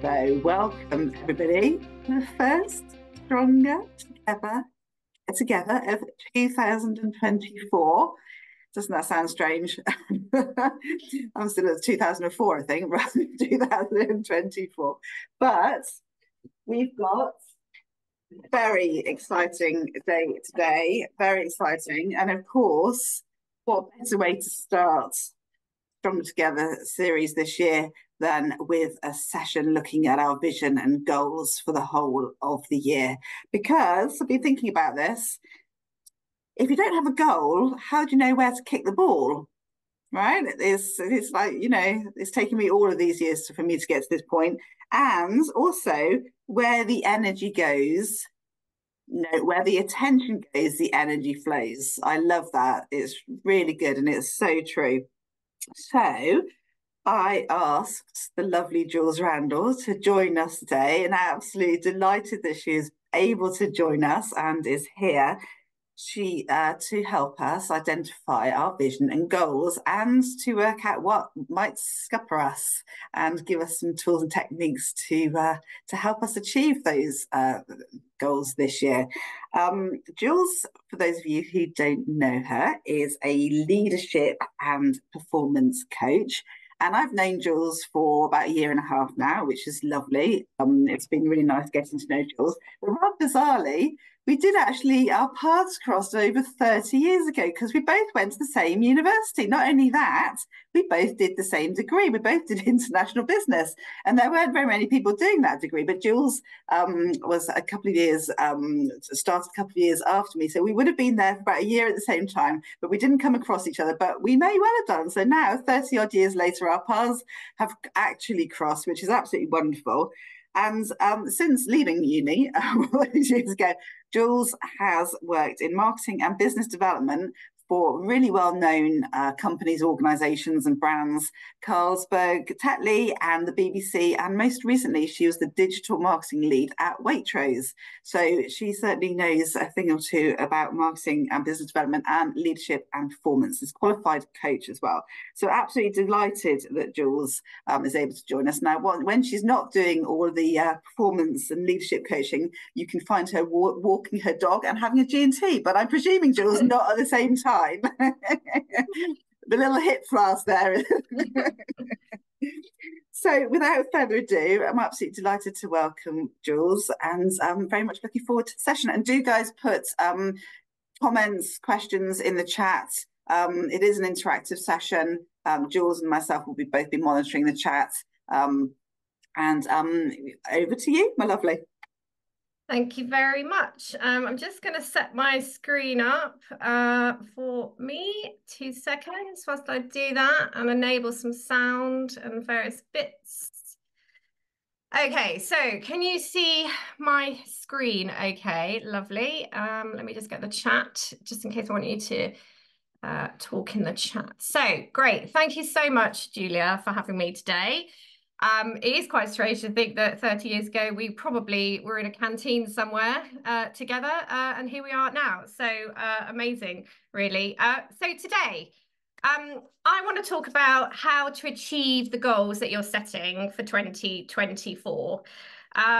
So welcome everybody to the first Stronger Together of 2024. Doesn't that sound strange? I'm still at 2004, I think, rather than 2024. But we've got a very exciting day today, very exciting. And of course, what better way to start Stronger Together series this year than with a session looking at our vision and goals for the whole of the year. Because I've been thinking about this, if you don't have a goal, how do you know where to kick the ball, right? It's like, you know, it's taken me all of these years for me to get to this point. And also where the energy goes, no, where the attention goes, the energy flows. I love that. It's really good and it's so true. So I asked the lovely Jules Randall to join us today, and I'm absolutely delighted that she is able to join us and is here to help us identify our vision and goals and to work out what might scupper us and give us some tools and techniques to help us achieve those goals this year. Jules, for those of you who don't know her, is a leadership and performance coach. And I've known Jules for about a year and a half now, which is lovely. It's been really nice getting to know Jules. But rather bizarrely, we did actually, our paths crossed over 30 years ago because we both went to the same university. Not only that, we both did the same degree. We both did international business. And there weren't very many people doing that degree. But Jules was a couple of years, started a couple of years after me. So we would have been there for about a year at the same time, but we didn't come across each other. But we may well have done. So now, 30 odd years later, our paths have actually crossed, which is absolutely wonderful. And since leaving uni all these years ago, Jules has worked in marketing and business development for really well-known companies, organisations and brands, Carlsberg, Tetley and the BBC. And most recently, she was the digital marketing lead at Waitrose. So she certainly knows a thing or two about marketing and business development and leadership and performance. She's a qualified coach as well. So absolutely delighted that Jules is able to join us. Now, when she's not doing all the performance and leadership coaching, you can find her walking her dog and having a G&T. But I'm presuming Jules not at the same time. The little hip flask there. So without further ado, I'm absolutely delighted to welcome Jules and I'm very much looking forward to the session. And do guys put comments, questions in the chat. It is an interactive session. Jules and myself will both be monitoring the chat. Over to you, my lovely. Thank you very much. I'm just going to set my screen up for me 2 seconds whilst I do that and enable some sound and various bits. Okay, so can you see my screen? Okay, lovely. Let me just get the chat just in case I want you to talk in the chat. So great. Thank you so much, Julia, for having me today. It is quite strange to think that 30 years ago, we probably were in a canteen somewhere together, and here we are now. So amazing, really. So today, I want to talk about how to achieve the goals that you're setting for 2024. As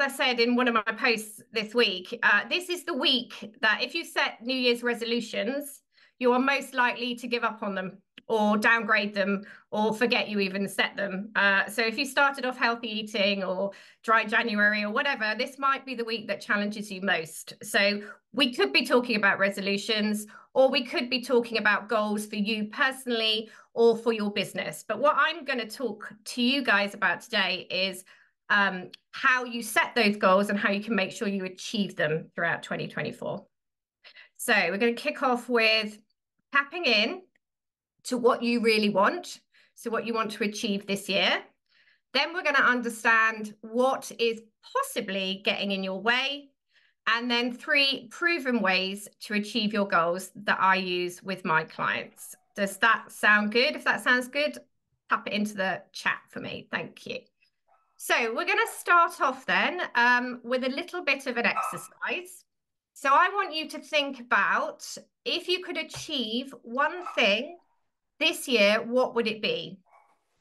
I said in one of my posts this week, this is the week that if you set New Year's resolutions, you are most likely to give up on them, or downgrade them, or forget you even set them. So if you started off healthy eating or dry January or whatever, this might be the week that challenges you most. So we could be talking about resolutions, or we could be talking about goals for you personally or for your business. But what I'm going to talk to you guys about today is how you set those goals and how you can make sure you achieve them throughout 2024. So we're going to kick off with tapping in to what you really want, so what you want to achieve this year. Then we're going to understand what is possibly getting in your way, and then 3 proven ways to achieve your goals that I use with my clients. Does that sound good? If that sounds good, tap it into the chat for me. Thank you. So we're going to start off then with a little bit of an exercise. So I want you to think about if you could achieve one thing this year, what would it be?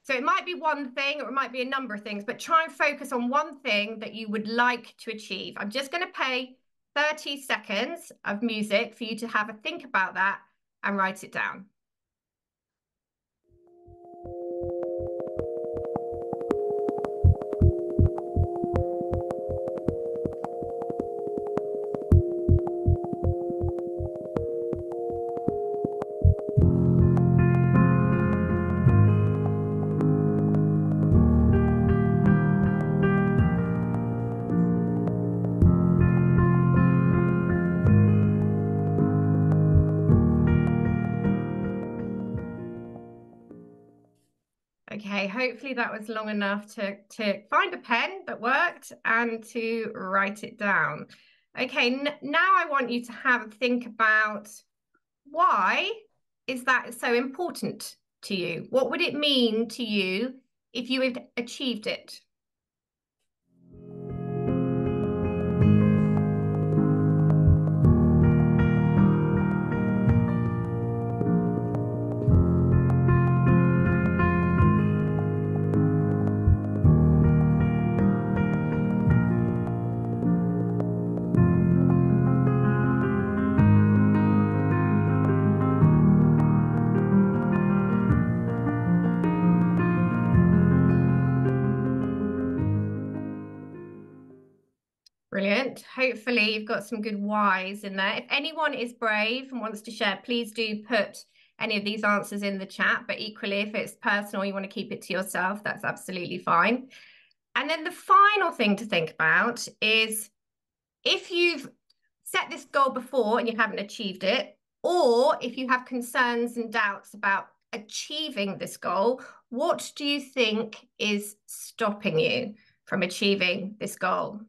So it might be one thing or it might be a number of things, but try and focus on one thing that you would like to achieve. I'm just going to play 30 seconds of music for you to have a think about that and write it down. Hopefully that was long enough to find a pen that worked and to write it down. Okay, now I want you to have a think about why is that so important to you? What would it mean to you if you had achieved it? Brilliant. Hopefully you've got some good whys in there. If anyone is brave and wants to share, please do put any of these answers in the chat, but equally if it's personal, you want to keep it to yourself, that's absolutely fine. And then the final thing to think about is if you've set this goal before and you haven't achieved it, or if you have concerns and doubts about achieving this goal, what do you think is stopping you from achieving this goal?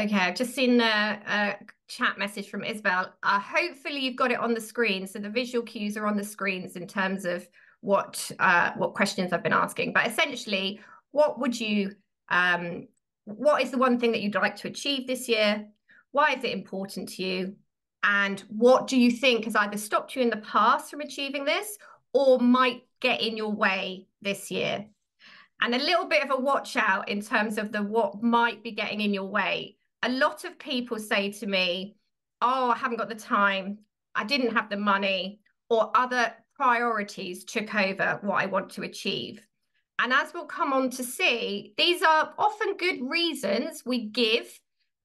Okay, I've just seen a chat message from Isabel. Hopefully you've got it on the screen. So the visual cues are on the screens in terms of what questions I've been asking. But essentially, what is the one thing that you'd like to achieve this year? Why is it important to you? And what do you think has either stopped you in the past from achieving this or might get in your way this year? And a little bit of a watch out in terms of the what might be getting in your way. A lot of people say to me, oh, I haven't got the time, I didn't have the money, or other priorities took over what I want to achieve. And as we'll come on to see, these are often good reasons we give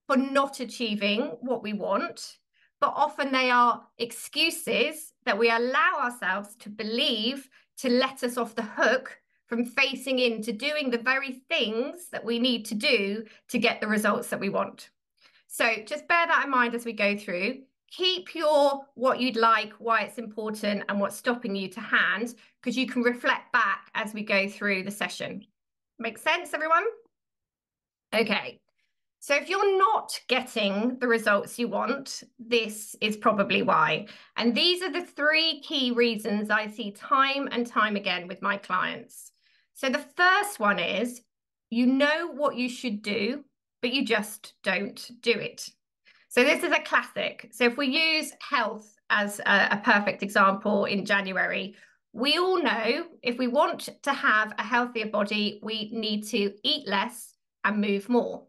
for not achieving what we want, but often they are excuses that we allow ourselves to believe to let us off the hook from facing into doing the very things that we need to do to get the results that we want. So just bear that in mind as we go through. Keep your what you'd like, why it's important, and what's stopping you to hand, because you can reflect back as we go through the session. Make sense, everyone? Okay, so if you're not getting the results you want, this is probably why. And these are the three key reasons I see time and time again with my clients. So the first one is, you know what you should do, but you just don't do it. So this is a classic. So if we use health as a perfect example in January, we all know if we want to have a healthier body, we need to eat less and move more.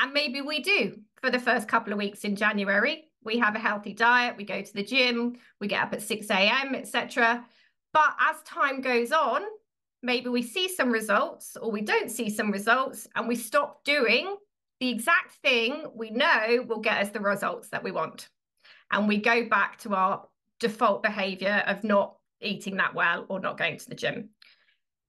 And maybe we do for the first couple of weeks in January. We have a healthy diet, we go to the gym, we get up at 6 AM, etc. But as time goes on, maybe we see some results or we don't see some results and we stop doing the exact thing we know will get us the results that we want. And we go back to our default behavior of not eating that well or not going to the gym.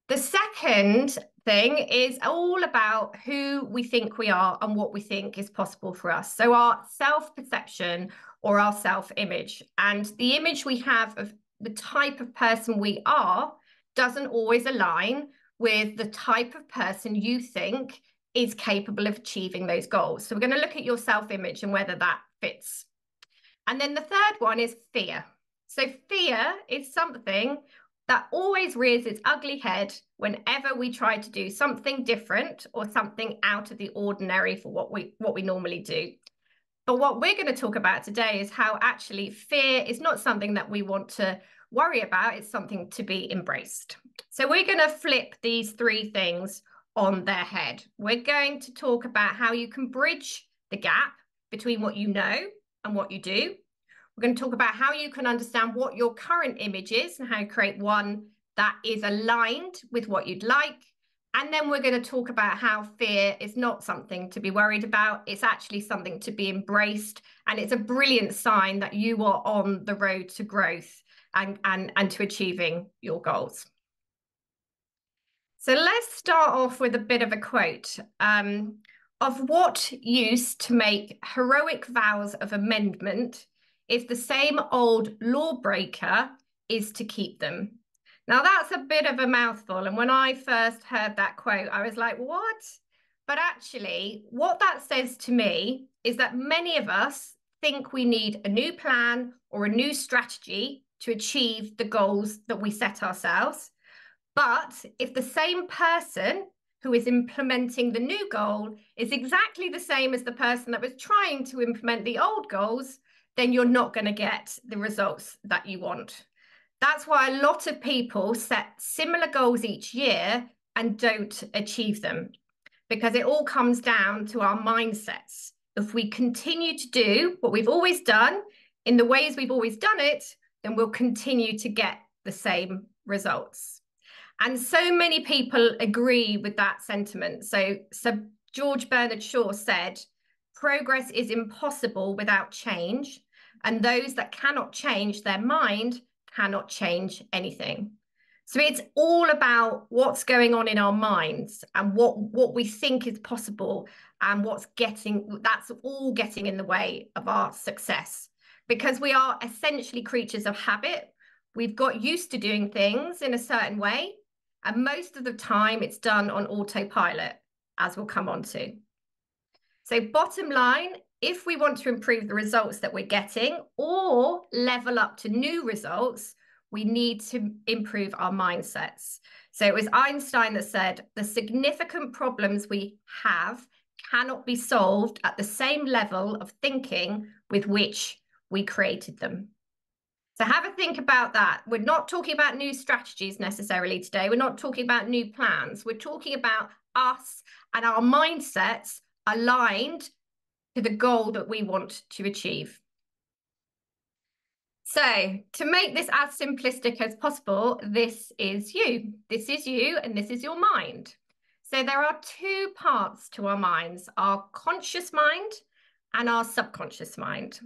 The second thing is all about who we think we are and what we think is possible for us. So our self-perception or our self-image and the image we have of the type of person we are doesn't always align with the type of person you think is capable of achieving those goals. So we're going to look at your self-image and whether that fits. And then the third one is fear. So fear is something that always rears its ugly head whenever we try to do something different or something out of the ordinary for what we normally do. But what we're going to talk about today is how actually fear is not something that we want to worry about, it's something to be embraced. So we're going to flip these three things on their head. We're going to talk about how you can bridge the gap between what you know and what you do. We're going to talk about how you can understand what your current image is and how you create one that is aligned with what you'd like. And then we're going to talk about how fear is not something to be worried about. It's actually something to be embraced. And it's a brilliant sign that you are on the road to growth and to achieving your goals. So let's start off with a bit of a quote. Of what use to make heroic vows of amendment if the same old lawbreaker is to keep them? Now, that's a bit of a mouthful. And when I first heard that quote, I was like, what? But actually, what that says to me is that many of us think we need a new plan or a new strategy to achieve the goals that we set ourselves. But if the same person who is implementing the new goal is exactly the same as the person that was trying to implement the old goals, then you're not going to get the results that you want. That's why a lot of people set similar goals each year and don't achieve them, because it all comes down to our mindsets. If we continue to do what we've always done in the ways we've always done it, then we'll continue to get the same results. And so many people agree with that sentiment. So George Bernard Shaw said, "Progress is impossible without change, and those that cannot change their mind cannot change anything." So it's all about what's going on in our minds and what we think is possible and that's all getting in the way of our success, because we are essentially creatures of habit. We've got used to doing things in a certain way, and most of the time it's done on autopilot, as we'll come on to. So bottom line, if we want to improve the results that we're getting or level up to new results, we need to improve our mindsets. So it was Einstein that said, the significant problems we have cannot be solved at the same level of thinking with which we created them. So have a think about that. We're not talking about new strategies necessarily today. We're not talking about new plans. We're talking about us and our mindsets aligned to the goal that we want to achieve. So to make this as simplistic as possible, this is you. This is you, and this is your mind. So there are two parts to our minds, our conscious mind and our subconscious mind.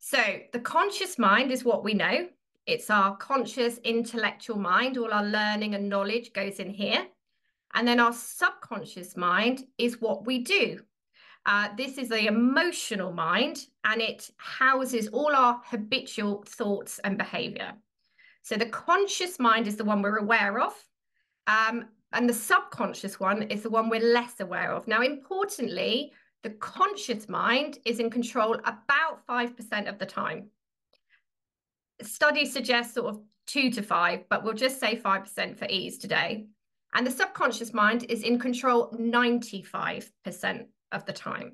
So the conscious mind is what we know. It's our conscious intellectual mind. All our learning and knowledge goes in here. And then our subconscious mind is what we do. This is the emotional mind, and it houses all our habitual thoughts and behavior. So the conscious mind is the one we're aware of, and the subconscious one is the one we're less aware of. Now, importantly, the conscious mind is in control about 5% of the time. Studies suggest sort of 2 to 5, but we'll just say 5% for ease today. And the subconscious mind is in control 95% of the time.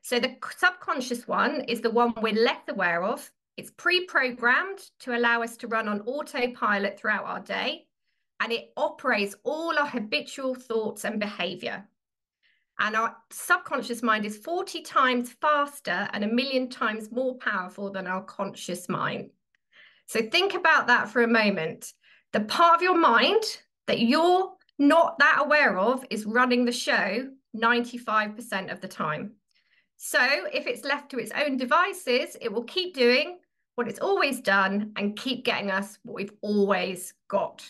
So the subconscious one is the one we're less aware of. It's pre-programmed to allow us to run on autopilot throughout our day, and it operates all our habitual thoughts and behavior. And our subconscious mind is 40 times faster and 1,000,000 times more powerful than our conscious mind. So think about that for a moment. The part of your mind that you're not that aware of is running the show 95% of the time. So if it's left to its own devices, it will keep doing what it's always done and keep getting us what we've always got.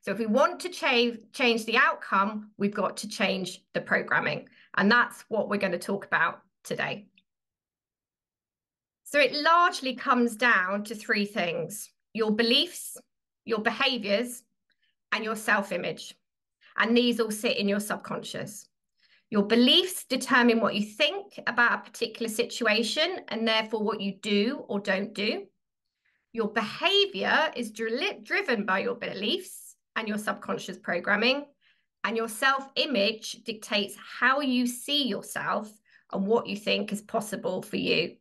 So if we want to change the outcome, we've got to change the programming. And that's what we're going to talk about today. So it largely comes down to three things. your beliefs, your behaviors, and your self-image. And these all sit in your subconscious. Your beliefs determine what you think about a particular situation and therefore what you do or don't do. Your behavior is driven by your beliefs and your subconscious programming. And your self-image dictates how you see yourself and what you think is possible for you.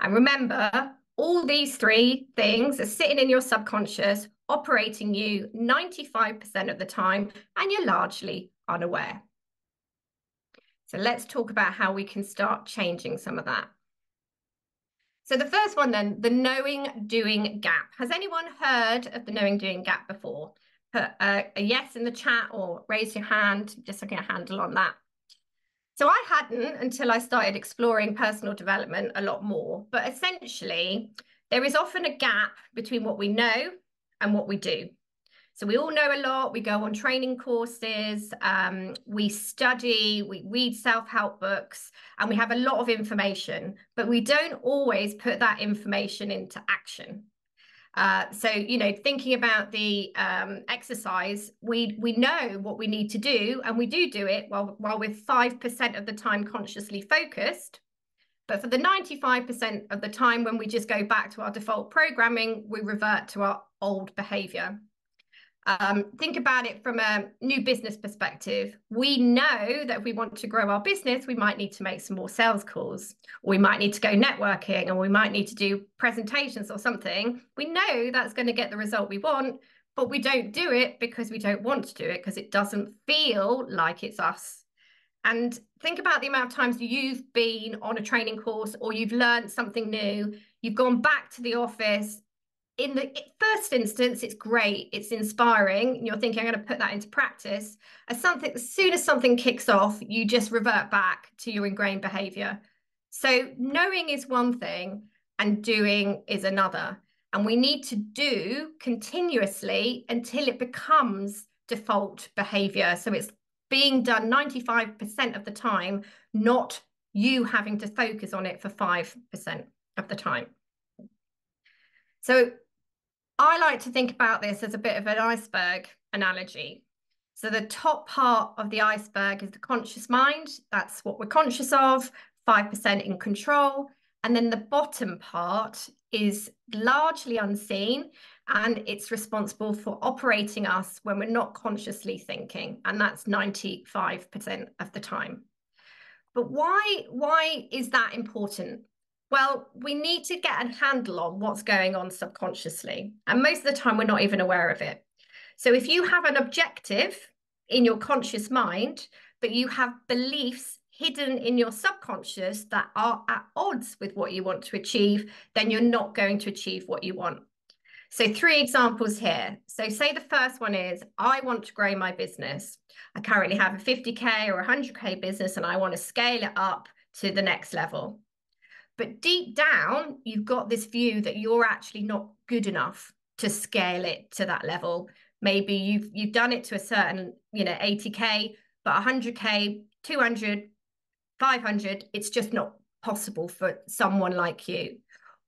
And remember, all these three things are sitting in your subconscious, operating you 95% of the time, and you're largely unaware. So let's talk about how we can start changing some of that. So the first one then, the knowing-doing gap. Has anyone heard of the knowing-doing gap before? Put a yes in the chat or raise your hand, just so I can get a handle on that. So I hadn't until I started exploring personal development a lot more, but essentially there is often a gap between what we know and what we do. So we all know a lot, we go on training courses, we study, we read self-help books, and we have a lot of information, but we don't always put that information into action. So, you know, thinking about the exercise, we know what we need to do, and we do it while we're 5% of the time consciously focused. But for the 95% of the time when we just go back to our default programming, we revert to our old behavior. Think about it from a new business perspective. We know that if we want to grow our business, we might need to make some more sales calls, or we might need to go networking, and we might need to do presentations or something. We know that's going to get the result we want, but we don't do it because we don't want to do it, because it doesn't feel like it's us. And think about the amount of times you've been on a training course or you've learned something new, you've gone back to the office. In the first instance, it's great, it's inspiring, and you're thinking, I'm going to put that into practice. As soon as something kicks off, you just revert back to your ingrained behavior. So knowing is one thing and doing is another. And we need to do continuously until it becomes default behavior. So it's being done 95% of the time, not you having to focus on it for 5% of the time. So I like to think about this as a bit of an iceberg analogy. So the top part of the iceberg is the conscious mind. That's what we're conscious of, 5% in control. And then the bottom part is largely unseen, and it's responsible for operating us when we're not consciously thinking. And that's 95% of the time. But why is that important? Well, we need to get a handle on what's going on subconsciously. And most of the time, we're not even aware of it. So if you have an objective in your conscious mind, but you have beliefs hidden in your subconscious that are at odds with what you want to achieve, then you're not going to achieve what you want. So 3 examples here. So say the first one is, I want to grow my business. I currently have a 50K or 100K business, and I want to scale it up to the next level. But deep down, you've got this view that you're actually not good enough to scale it to that level. Maybe you've done it to a certain, 80K, but 100K, 200, 500, it's just not possible for someone like you.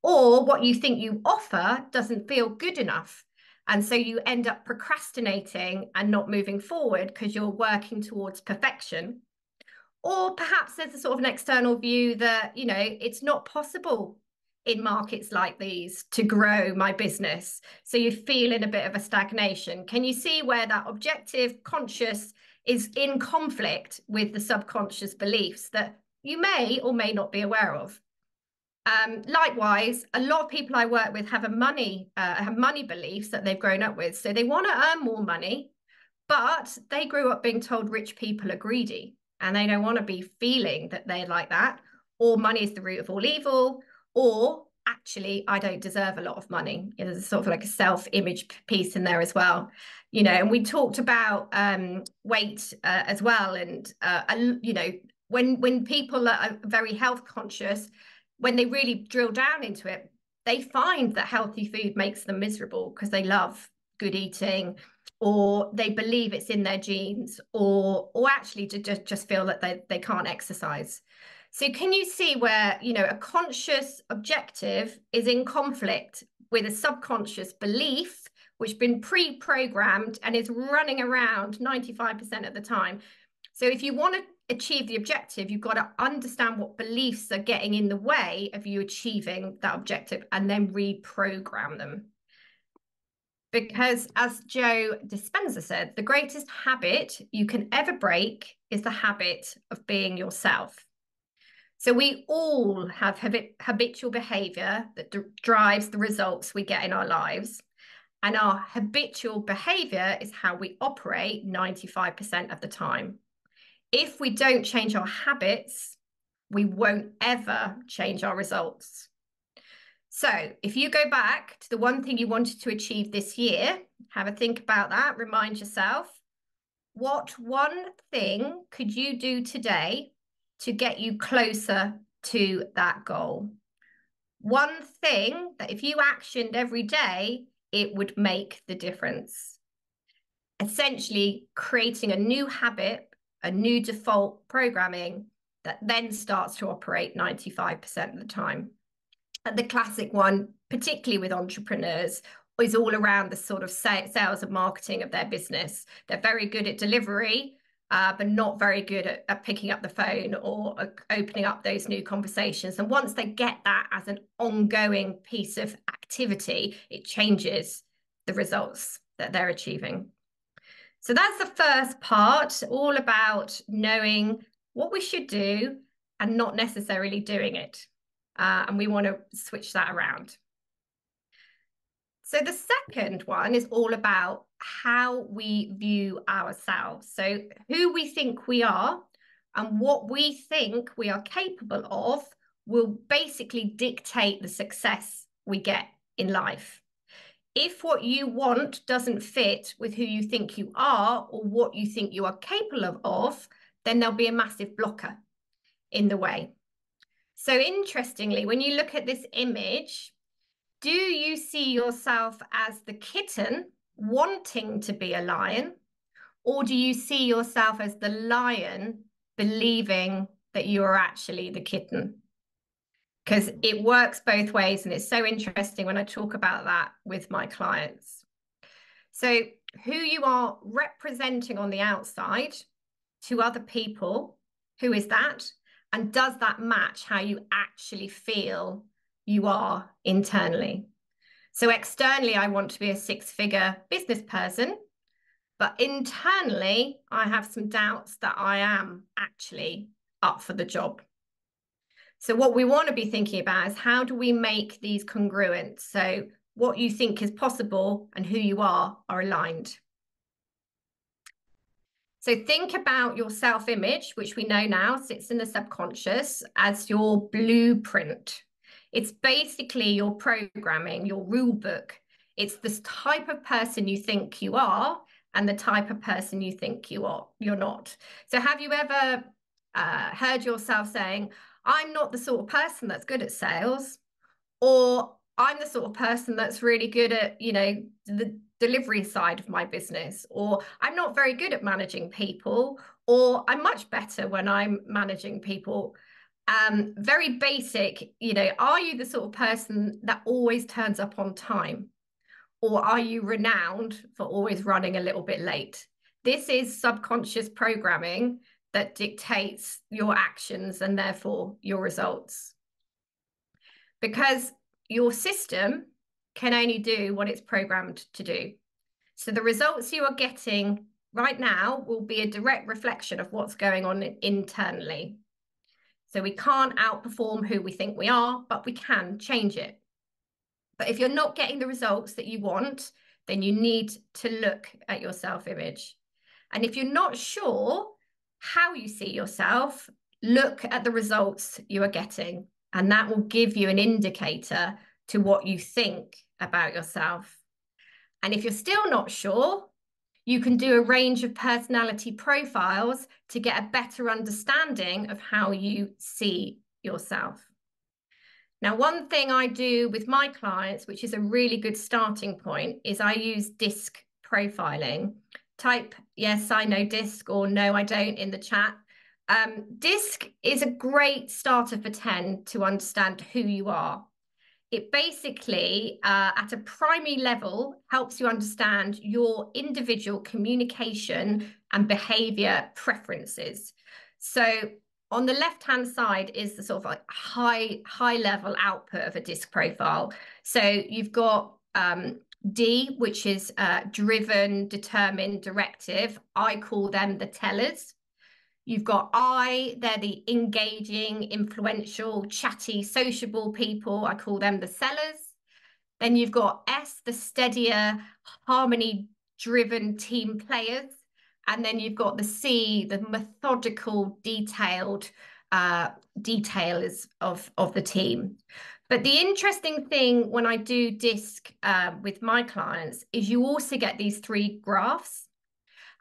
Or what you think you offer doesn't feel good enough. And so you end up procrastinating and not moving forward because you're working towards perfection. Or perhaps there's a sort of an external view that, it's not possible in markets like these to grow my business. So you feel in a bit of a stagnation. Can you see where that objective conscious is in conflict with the subconscious beliefs that you may or may not be aware of? Likewise, a lot of people I work with have money beliefs that they've grown up with. So they want to earn more money, but they grew up being told rich people are greedy. And they don't want to be feeling that they're like that, or money is the root of all evil, or actually, I don't deserve a lot of money. There's sort of like a self-image piece in there as well, and we talked about weight as well. And, when people are very health conscious, when they really drill down into it, they find that healthy food makes them miserable because they love good eating, or they believe it's in their genes, or actually to just feel that they can't exercise. So can you see where, a conscious objective is in conflict with a subconscious belief, which has been pre-programmed and is running around 95% of the time. So if you want to achieve the objective, you've got to understand what beliefs are getting in the way of you achieving that objective and then reprogram them. Because as Joe Dispenza said, the greatest habit you can ever break is the habit of being yourself. So we all have habitual behavior that drives the results we get in our lives. And our habitual behavior is how we operate 95% of the time. If we don't change our habits, we won't ever change our results. So if you go back to the one thing you wanted to achieve this year, have a think about that, remind yourself, what one thing could you do today to get you closer to that goal? One thing that if you actioned every day, it would make the difference. Essentially creating a new habit, a new default programming that then starts to operate 95% of the time. And the classic one, particularly with entrepreneurs, is all around the sort of sales and marketing of their business. They're very good at delivery, but not very good at picking up the phone or opening up those new conversations. And once they get that as an ongoing piece of activity, it changes the results that they're achieving. So that's the first part, all about knowing what we should do and not necessarily doing it. And we want to switch that around. So the second one is all about how we view ourselves. So who we think we are and what we think we are capable of will basically dictate the success we get in life. If what you want doesn't fit with who you think you are or what you think you are capable of, then there'll be a massive blocker in the way. So interestingly, when you look at this image, do you see yourself as the kitten wanting to be a lion, or do you see yourself as the lion believing that you are actually the kitten? Because it works both ways, and it's so interesting when I talk about that with my clients. So who you are representing on the outside to other people, who is that? And does that match how you actually feel you are internally? So externally, I want to be a six-figure business person, but internally, I have some doubts that I am actually up for the job. So what we want to be thinking about is how do we make these congruent? So what you think is possible and who you are aligned. So think about your self-image, which we know now sits in the subconscious, as your blueprint. It's basically your programming, your rule book. It's this type of person you think you are and the type of person you think you're not. So have you ever heard yourself saying, I'm not the sort of person that's good at sales, or I'm the sort of person that's really good at, you know, the delivery side of my business, or I'm not very good at managing people, or I'm much better when I'm managing people. Very basic, you know, are you the sort of person that always turns up on time? Or are you renowned for always running a little bit late? This is subconscious programming that dictates your actions and therefore your results. Because your system can only do what it's programmed to do. So the results you are getting right now will be a direct reflection of what's going on internally. So we can't outperform who we think we are, but we can change it. But if you're not getting the results that you want, then you need to look at your self-image. And if you're not sure how you see yourself, look at the results you are getting. And that will give you an indicator to what you think about yourself. And if you're still not sure, you can do a range of personality profiles to get a better understanding of how you see yourself. Now, one thing I do with my clients, which is a really good starting point, is I use DISC profiling. Type, yes, I know DISC, or no, I don't in the chat. DISC is a great starter for 10 to understand who you are. It basically, at a primary level, helps you understand your individual communication and behavior preferences. So on the left-hand side is the sort of like high level output of a DISC profile. So you've got D, which is driven, determined, directive. I call them the tellers. You've got I, they're the engaging, influential, chatty, sociable people. I call them the sellers. Then you've got S, the steadier, harmony-driven team players. And then you've got the C, the methodical, detailed detailers of the team. But the interesting thing when I do DISC with my clients is you also get these three graphs.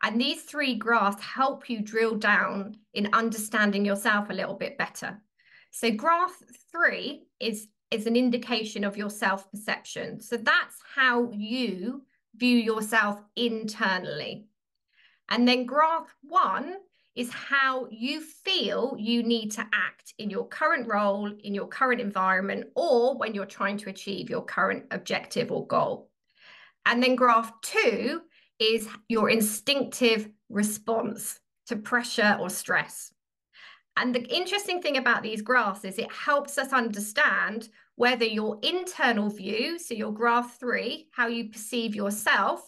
And these three graphs help you drill down in understanding yourself a little bit better. So graph 3 is an indication of your self-perception. So that's how you view yourself internally. And then graph 1 is how you feel you need to act in your current role, in your current environment, or when you're trying to achieve your current objective or goal. And then graph 2 is your instinctive response to pressure or stress. And the interesting thing about these graphs is it helps us understand whether your internal view, so your graph 3, how you perceive yourself,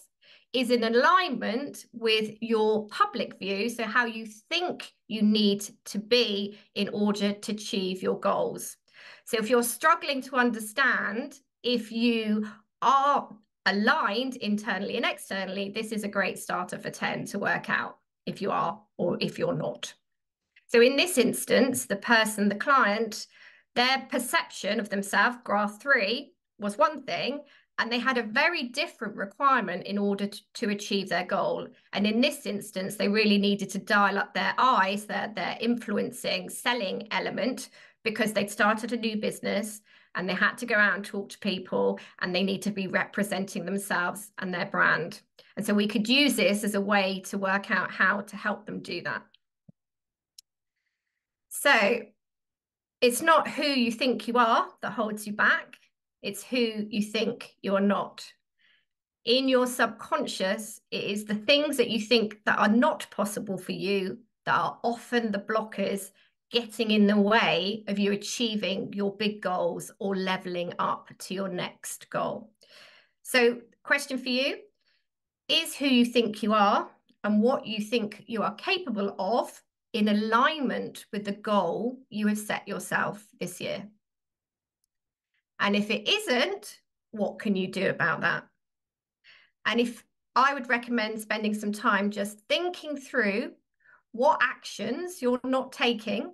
is in alignment with your public view, so how you think you need to be in order to achieve your goals. So if you're struggling to understand if you are aligned internally and externally, this is a great starter for 10 to work out if you are or if you're not. So in this instance, the person, the client, their perception of themselves, graph 3, was one thing, and they had a very different requirement in order to achieve their goal. And in this instance, they really needed to dial up their eyes, their influencing, selling element, because they'd started a new business and they had to go out and talk to people, and they need to be representing themselves and their brand. And so we could use this as a way to work out how to help them do that. So it's not who you think you are that holds you back, it's who you think you're not. In your subconscious, it is the things that you think that are not possible for you that are often the blockers getting in the way of you achieving your big goals or leveling up to your next goal. So question for you is, who you think you are and what you think you are capable of in alignment with the goal you have set yourself this year? And if it isn't, what can you do about that? And if I would recommend spending some time just thinking through what actions you're not taking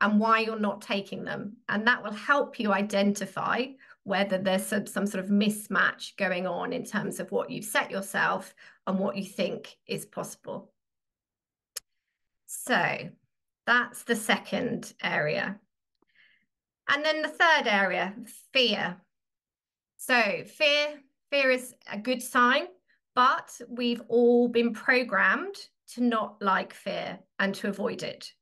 and why you're not taking them. And that will help you identify whether there's some sort of mismatch going on in terms of what you've set yourself and what you think is possible. So that's the second area. And then the third area, fear. So fear is a good sign, but we've all been programmed to not like fear and to avoid it.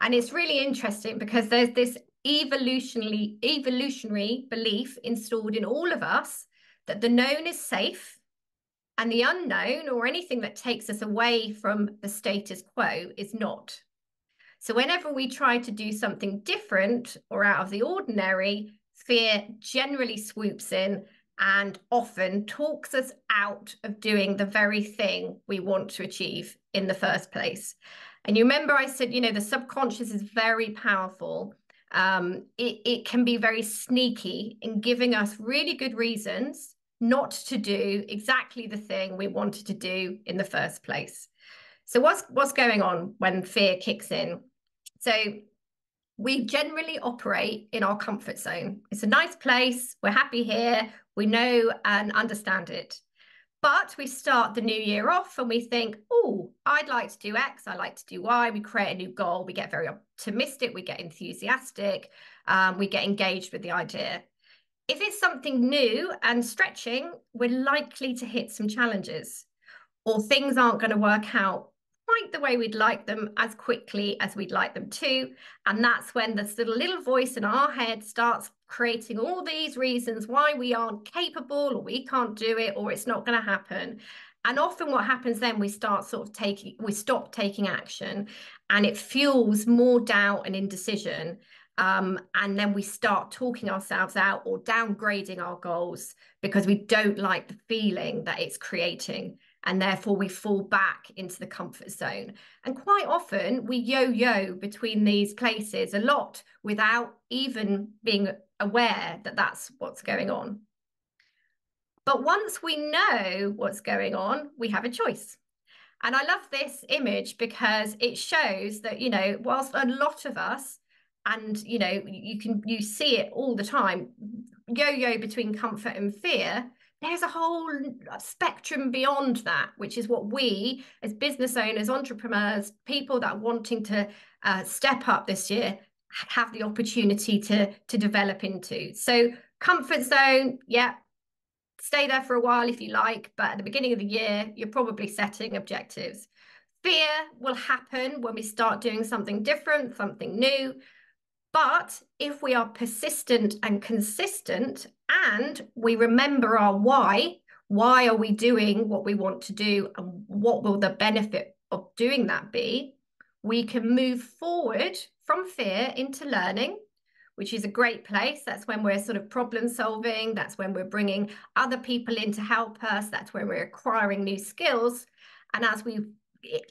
And it's really interesting because there's this evolutionary belief installed in all of us that the known is safe and the unknown, or anything that takes us away from the status quo, is not. So whenever we try to do something different or out of the ordinary, fear generally swoops in and often talks us out of doing the very thing we want to achieve in the first place. And you remember I said, you know, the subconscious is very powerful. It can be very sneaky in giving us really good reasons not to do exactly the thing we wanted to do in the first place. So what's going on when fear kicks in? So we generally operate in our comfort zone. It's a nice place, we're happy here, we know and understand it. But we start the new year off and we think, oh, I'd like to do X, I like to do Y. We create a new goal, we get very optimistic, we get enthusiastic, we get engaged with the idea. If it's something new and stretching, we're likely to hit some challenges, or things aren't going to work out quite the way we'd like them, as quickly as we'd like them to. And that's when this little voice in our head starts creating all these reasons why we aren't capable, or we can't do it, or it's not going to happen. And often what happens then, we stop taking action, and it fuels more doubt and indecision. And then we start talking ourselves out or downgrading our goals because we don't like the feeling that it's creating. And therefore we fall back into the comfort zone. And quite often we yo-yo between these places a lot without even being aware that that's what's going on. But once we know what's going on, we have a choice. And I love this image because it shows that, you know, whilst a lot of us, and, you know, you see it all the time, yo-yo between comfort and fear, there's a whole spectrum beyond that, which is what we as business owners, entrepreneurs, people that are wanting to step up this year have the opportunity to develop into. So comfort zone, yeah, stay there for a while if you like, but at the beginning of the year, you're probably setting objectives. Fear will happen when we start doing something different, something new. But if we are persistent and consistent and we remember our why are we doing what we want to do and what will the benefit of doing that be, we can move forward from fear into learning, which is a great place. That's when we're sort of problem solving. That's when we're bringing other people in to help us. That's when we're acquiring new skills. And as we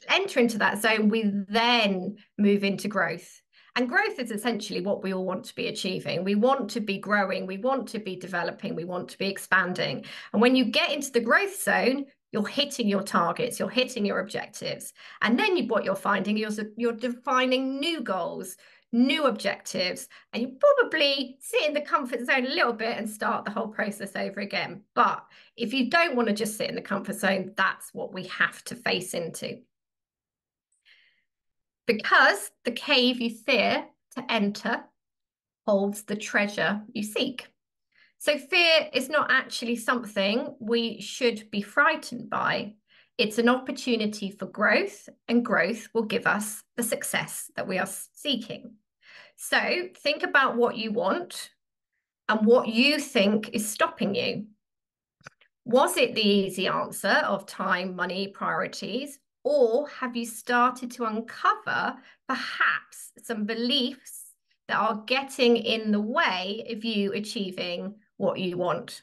enter into that zone, we then move into growth. And growth is essentially what we all want to be achieving. We want to be growing. We want to be developing. We want to be expanding. And when you get into the growth zone, you're hitting your targets. You're hitting your objectives. And then what you're finding, you're defining new goals, new objectives. And you probably sit in the comfort zone a little bit and start the whole process over again. But if you don't want to just sit in the comfort zone, that's what we have to face into. Because the cave you fear to enter holds the treasure you seek. So fear is not actually something we should be frightened by. It's an opportunity for growth, and growth will give us the success that we are seeking. So think about what you want and what you think is stopping you. Was it the easy answer of time, money, priorities? Or have you started to uncover perhaps some beliefs that are getting in the way of you achieving what you want?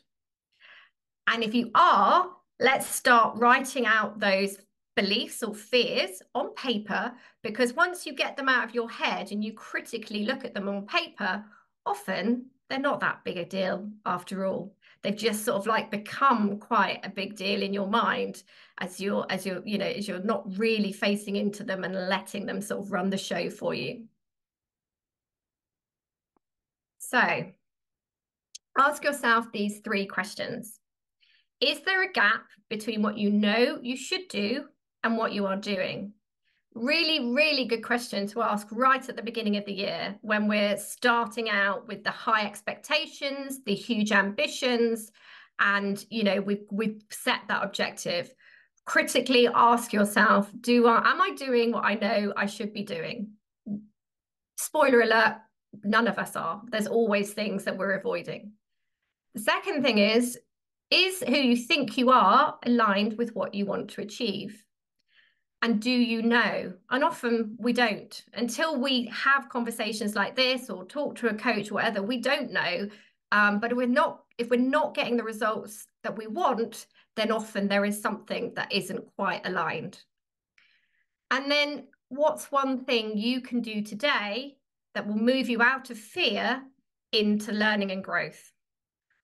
And if you are, let's start writing out those beliefs or fears on paper, because once you get them out of your head and you critically look at them on paper, often they're not that big a deal after all. They've just sort of like become quite a big deal in your mind as you're not really facing into them and letting them sort of run the show for you. So ask yourself these three questions. Is there a gap between what you know you should do and what you are doing? Really, really good question to ask right at the beginning of the year when we're starting out with the high expectations, the huge ambitions, and, you know, we've set that objective. Critically ask yourself, am I doing what I know I should be doing? Spoiler alert, none of us are. There's always things that we're avoiding. The second thing is who you think you are aligned with what you want to achieve? And do you know? And often we don't. Until we have conversations like this or talk to a coach or whatever, we don't know. But if we're not getting the results that we want, then often there is something that isn't quite aligned. And then what's one thing you can do today that will move you out of fear into learning and growth?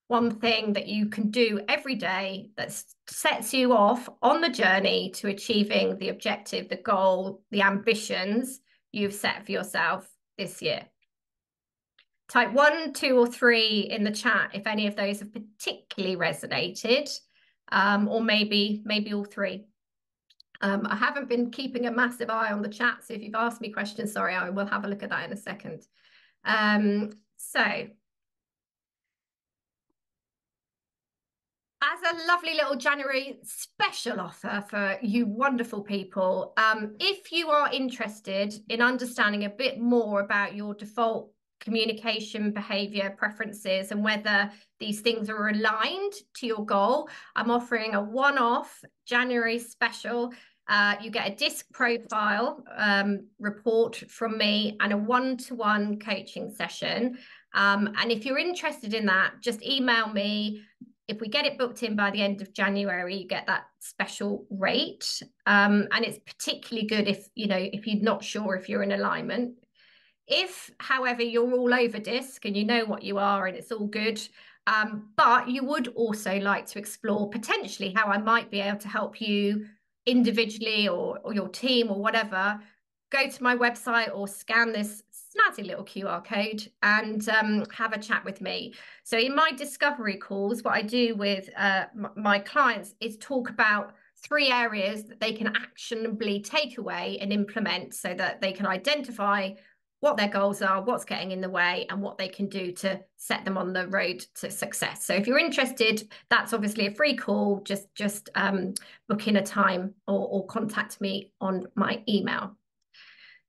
One thing that you can do every day that sets you off on the journey to achieving the objective, the goal, the ambitions you've set for yourself this year. Type 1, 2, or 3 in the chat if any of those have particularly resonated, or maybe all three. I haven't been keeping a massive eye on the chat, so if you've asked me questions, sorry, I will have a look at that in a second. So as a lovely little January special offer for you wonderful people. If you are interested in understanding a bit more about your default communication behavior preferences and whether these things are aligned to your goal, I'm offering a one-off January special. You get a DISC profile report from me and a one-to-one coaching session. And if you're interested in that, just email me. If we get it booked in by the end of January, you get that special rate. And it's particularly good if, you know, if you're not sure if you're in alignment. If, however, you're all over DISC and you know what you are and it's all good, but you would also like to explore potentially how I might be able to help you individually or your team or whatever, go to my website or scan this snazzy little QR code and have a chat with me. So in my discovery calls, what I do with my clients is talk about three areas that they can actionably take away and implement so that they can identify what their goals are, what's getting in the way, and what they can do to set them on the road to success. So if you're interested, that's obviously a free call. Just book in a time or contact me on my email.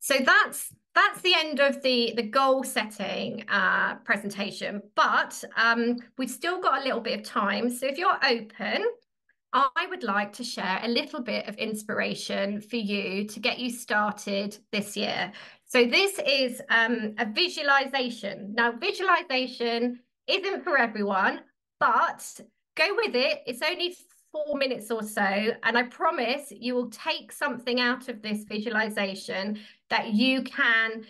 So that's the end of the goal setting presentation, but we've still got a little bit of time. So if you're open, I would like to share a little bit of inspiration for you to get you started this year. So this is a visualization. Now, visualization isn't for everyone, but go with it. It's only 4 minutes or so, and I promise you will take something out of this visualization that you can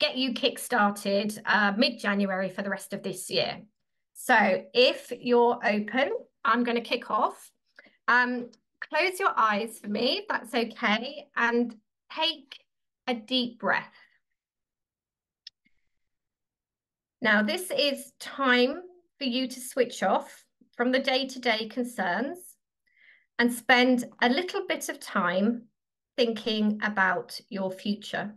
get you kickstarted mid-January for the rest of this year. So if you're open, I'm going to kick off. Close your eyes for me, if that's okay, and take a deep breath. Now, this is time for you to switch off from the day-to-day concerns and spend a little bit of time thinking about your future.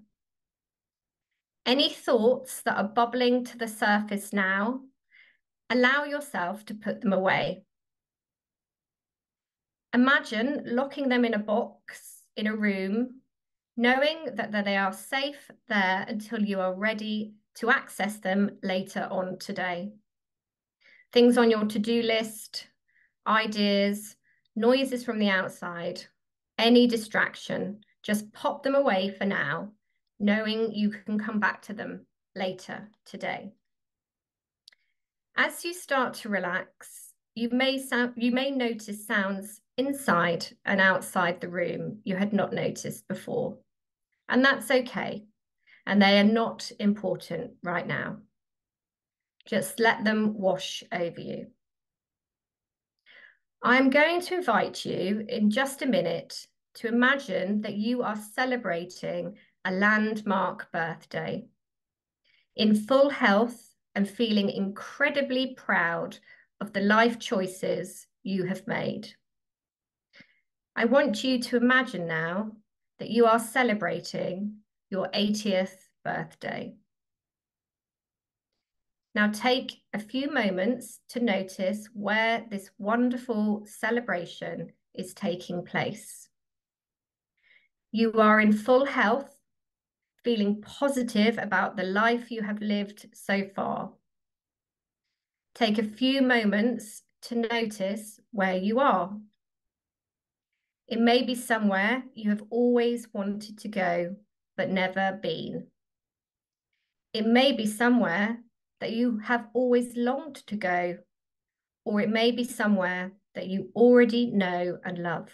Any thoughts that are bubbling to the surface now, allow yourself to put them away. Imagine locking them in a box in a room, knowing that they are safe there until you are ready to access them later on today. Things on your to-do list, ideas, noises from the outside, any distraction, just pop them away for now, knowing you can come back to them later today. As you start to relax, you may notice sounds inside and outside the room you had not noticed before. And that's okay. And they are not important right now. Just let them wash over you. I'm going to invite you in just a minute to imagine that you are celebrating a landmark birthday in full health and feeling incredibly proud of the life choices you have made. I want you to imagine now that you are celebrating your 80th birthday. Now take a few moments to notice where this wonderful celebration is taking place. You are in full health, feeling positive about the life you have lived so far. Take a few moments to notice where you are. It may be somewhere you have always wanted to go, but never been. It may be somewhere that you have always longed to go, or it may be somewhere that you already know and love.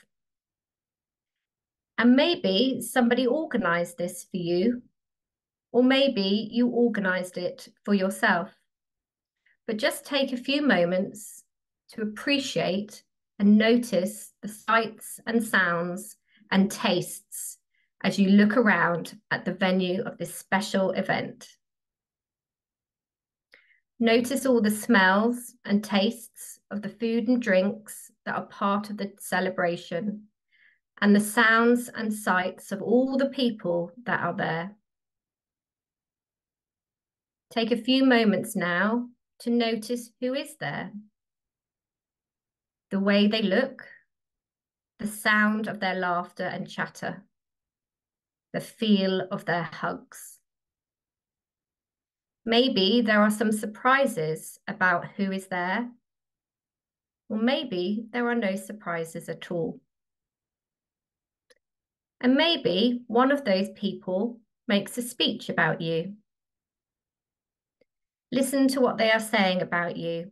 And maybe somebody organised this for you, or maybe you organised it for yourself. But just take a few moments to appreciate and notice the sights and sounds and tastes as you look around at the venue of this special event. Notice all the smells and tastes of the food and drinks that are part of the celebration, and the sounds and sights of all the people that are there. Take a few moments now to notice who is there. the way they look, the sound of their laughter and chatter, the feel of their hugs. Maybe there are some surprises about who is there, or maybe there are no surprises at all. And maybe one of those people makes a speech about you. Listen to what they are saying about you,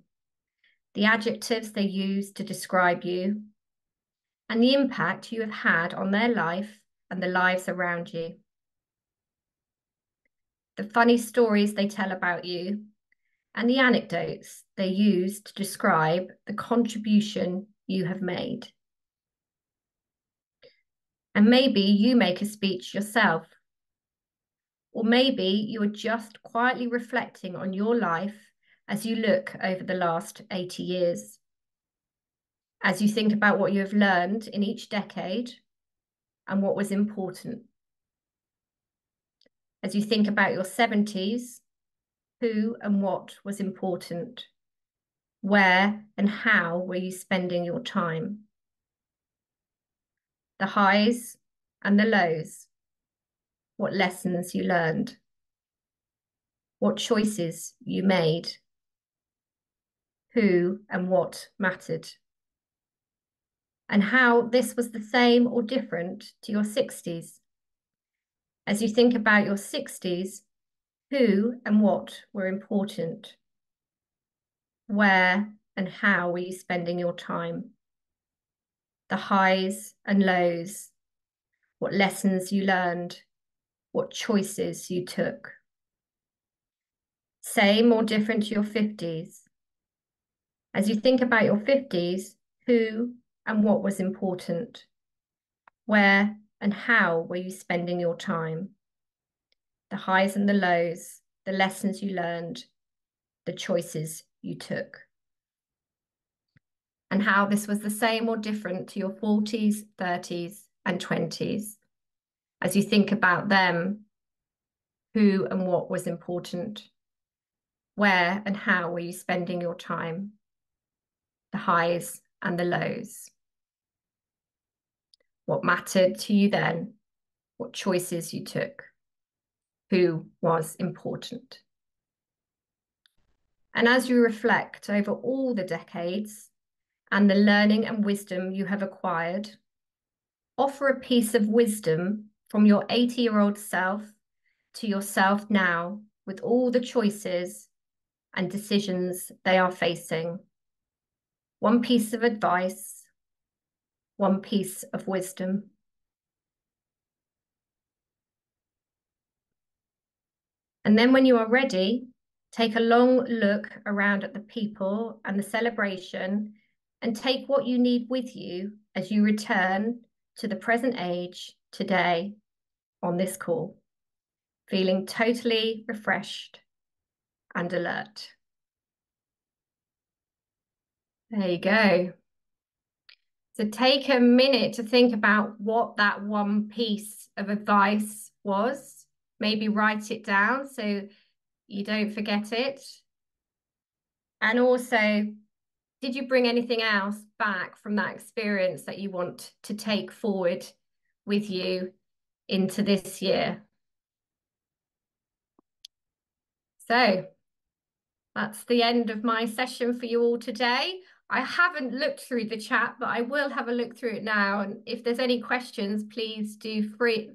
the adjectives they use to describe you, and the impact you have had on their life and the lives around you. The funny stories they tell about you, and the anecdotes they use to describe the contribution you have made. And maybe you make a speech yourself. Or maybe you are just quietly reflecting on your life as you look over the last 80 years. As you think about what you have learned in each decade and what was important. As you think about your 70s, who and what was important? Where and how were you spending your time? The highs and the lows. What lessons you learned, what choices you made, who and what mattered, and how this was the same or different to your 60s. As you think about your 60s, who and what were important, where and how were you spending your time, the highs and lows, what lessons you learned, what choices you took. Same or different to your 50s. As you think about your 50s, who and what was important? Where and how were you spending your time? The highs and the lows, the lessons you learned, the choices you took. And how this was the same or different to your 40s, 30s, and 20s. As you think about them, who and what was important, where and how were you spending your time, the highs and the lows. What mattered to you then, what choices you took, who was important. And as you reflect over all the decades and the learning and wisdom you have acquired, offer a piece of wisdom from your 80-year-old self to yourself now with all the choices and decisions they are facing. One piece of advice, one piece of wisdom. And then when you are ready, take a long look around at the people and the celebration and take what you need with you as you return to the present age today on this call, feeling totally refreshed and alert. There you go. So take a minute to think about what that one piece of advice was. Maybe write it down so you don't forget it. And also, did you bring anything else back from that experience that you want to take forward with you into this year? So that's the end of my session for you all today. I haven't looked through the chat, but I will have a look through it now. And if there's any questions, please do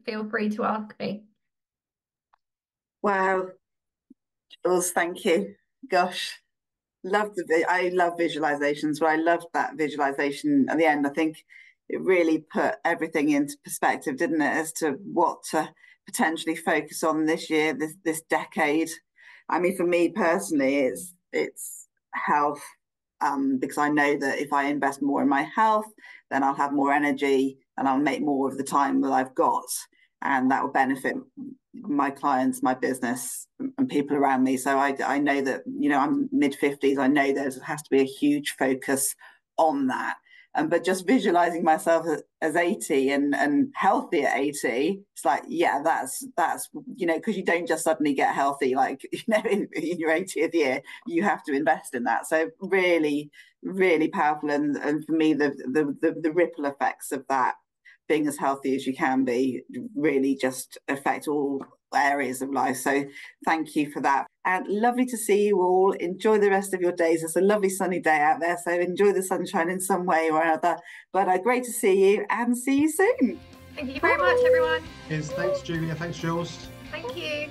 feel free to ask me. Wow, Jules, thank you. Gosh. I love visualizations, but I loved that visualization at the end. I think it really put everything into perspective, didn't it, as to what to potentially focus on this year, this decade. I mean, for me personally, it's health, because I know that if I invest more in my health, then I'll have more energy and I'll make more of the time that I've got, and that will benefit my clients, my business, and people around me. So I know that, you know, I'm mid-50s. I know there has to be a huge focus on that. But just visualizing myself as 80 and healthy at 80, it's like, yeah, that's, you know, because you don't just suddenly get healthy, like, you know, in your 80th year, you have to invest in that. So really, really powerful. And for me, the ripple effects of that, being as healthy as you can be, really just affect all areas of life. So thank you for that. And lovely to see you all. Enjoy the rest of your days. It's a lovely sunny day out there, so enjoy the sunshine in some way or another. But great to see you, and see you soon. Thank you very much, everyone. Yes, thanks, Julia. Thanks, Jules. Thank you.